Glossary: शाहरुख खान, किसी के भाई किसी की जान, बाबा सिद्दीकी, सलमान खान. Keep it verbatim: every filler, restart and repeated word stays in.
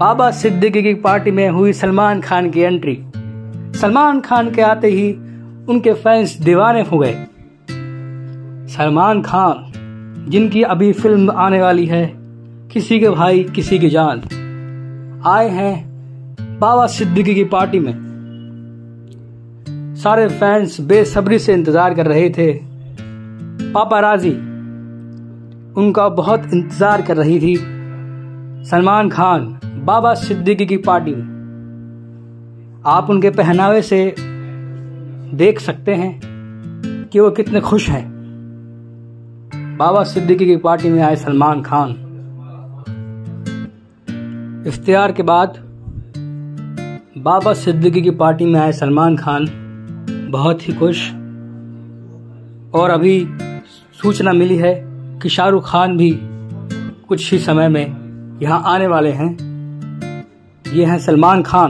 बाबा सिद्दीकी की पार्टी में हुई सलमान खान की एंट्री। सलमान खान के आते ही उनके फैंस दीवाने हो गए। सलमान खान जिनकी अभी फिल्म आने वाली है किसी के भाई किसी की जान, आए हैं बाबा सिद्दीकी की पार्टी में। सारे फैंस बेसब्री से इंतजार कर रहे थे। पापाराजी उनका बहुत इंतजार कर रही थी। सलमान खान बाबा सिद्दीकी की पार्टी में, आप उनके पहनावे से देख सकते हैं कि वो कितने खुश हैं। बाबा सिद्दीकी की पार्टी में आए सलमान खान। इफ्तियार के बाद बाबा सिद्दीकी की पार्टी में आए सलमान खान बहुत ही खुश, और अभी सूचना मिली है कि शाहरुख खान भी कुछ ही समय में यहाँ आने वाले हैं। ये हैं सलमान खान।